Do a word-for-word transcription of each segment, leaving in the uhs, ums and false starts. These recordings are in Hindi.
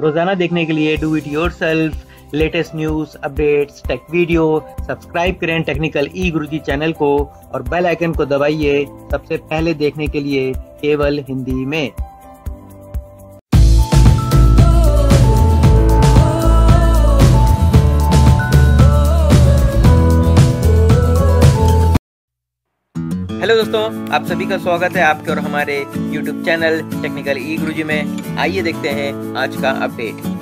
रोजाना देखने के लिए do it yourself, latest news updates, tech video. Subscribe करें टेक्निकल ई गुरुजी चैनल को और बेल आइकन को दबाइए सबसे पहले देखने के लिए केवल हिंदी में। हेलो दोस्तों, आप सभी का स्वागत है आपके और हमारे YouTube channel technical E Guruji में। आइए देखते हैं आज का अपडेट।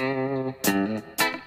Mm-hmm.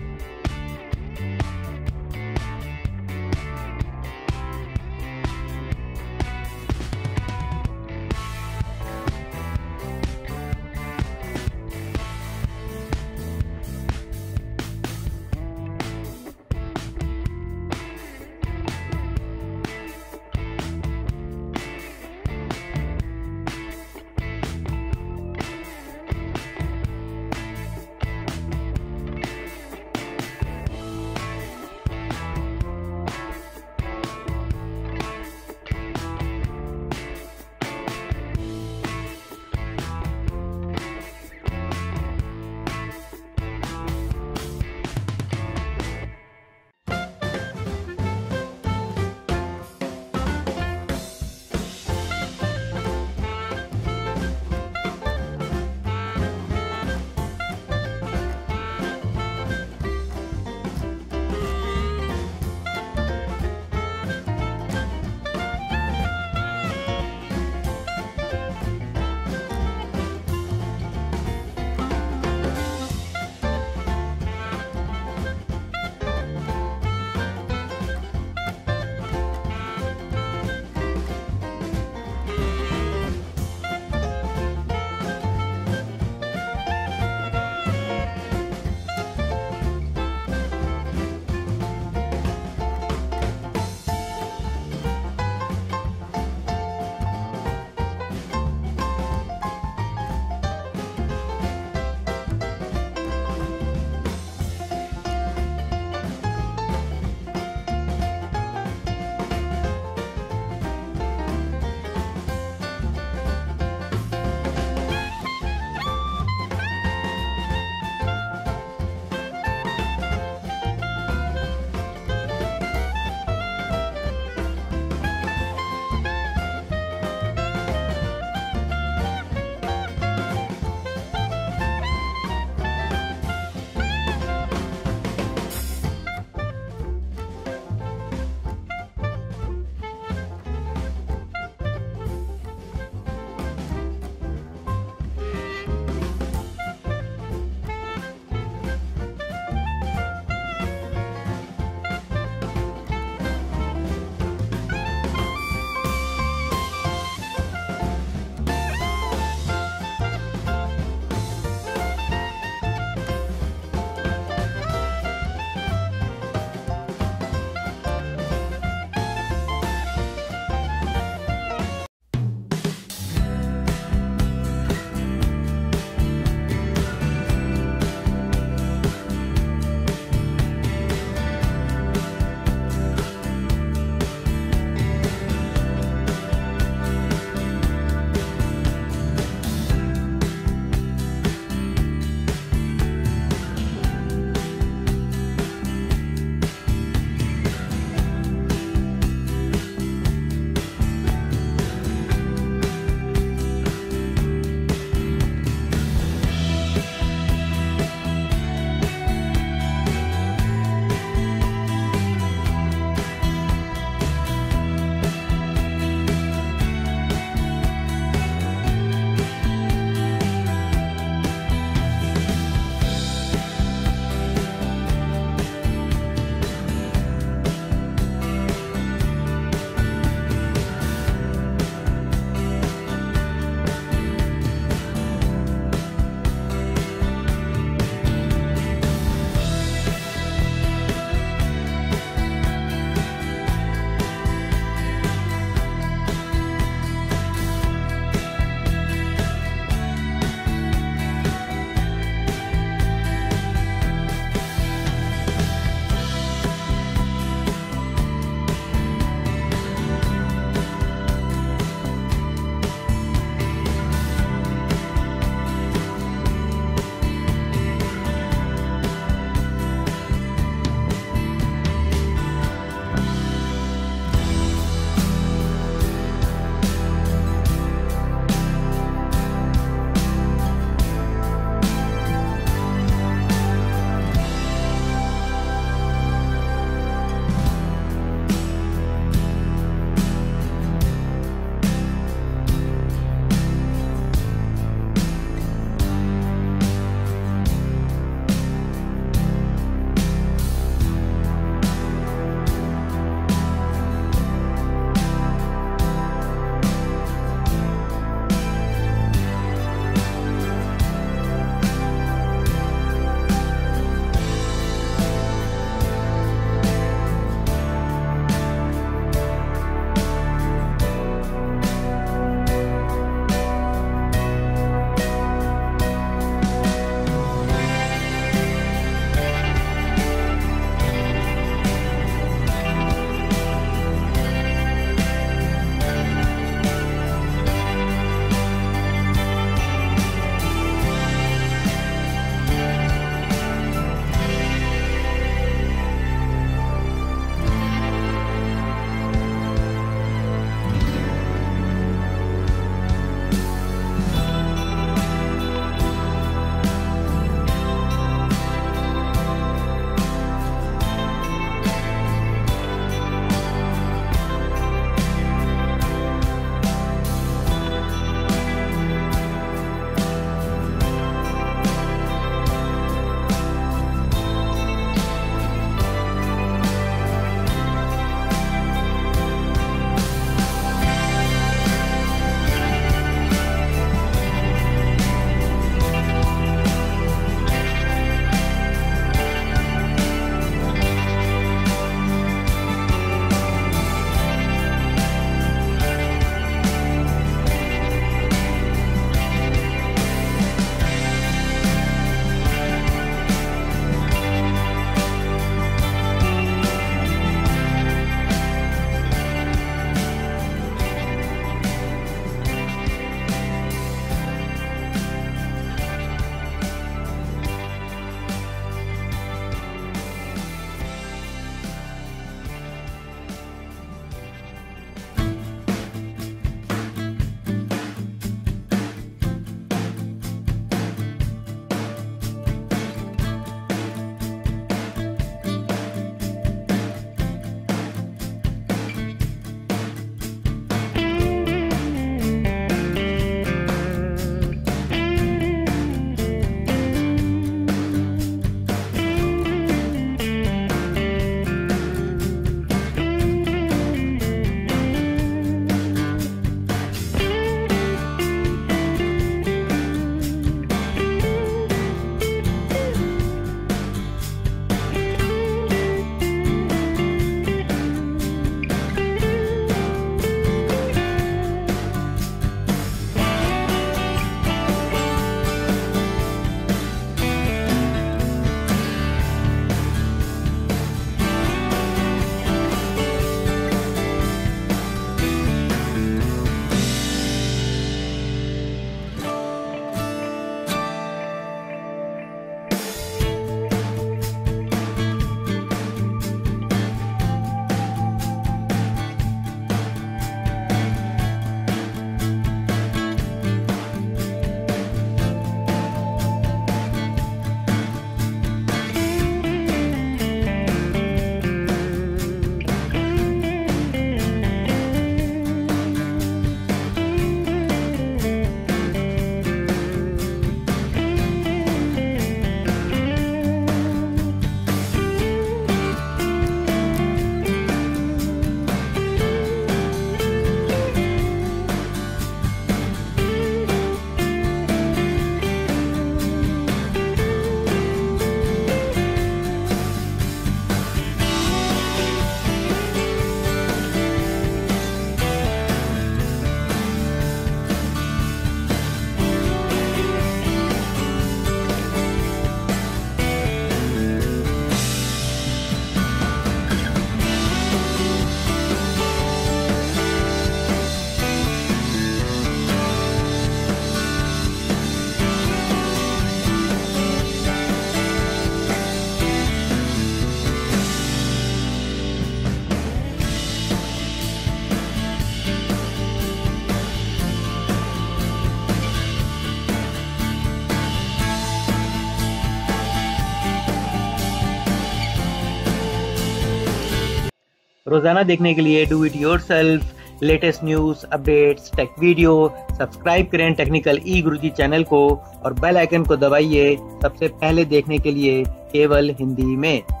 रोजाना देखने के लिए do it yourself, latest news updates, tech video subscribe करें टेक्निकल ई गुरुजी चैनल को और बेल आइकन को दबाइए सबसे पहले देखने के लिए केवल हिंदी में।